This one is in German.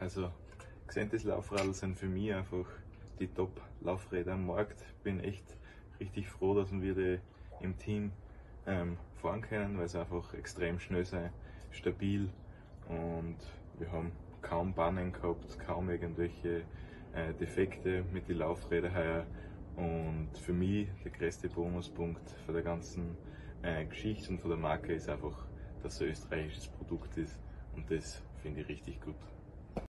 Also Xentis Laufradl sind für mich einfach die Top-Laufräder am Markt. Bin echt richtig froh, dass wir die im Team fahren können, weil sie einfach extrem schnell sind, stabil, und wir haben kaum Bannen gehabt, kaum irgendwelche Defekte mit den Laufrädern heuer. Und für mich der größte Bonuspunkt von der ganzen Geschichte und von der Marke ist einfach, dass es ein österreichisches Produkt ist, und das finde ich richtig gut.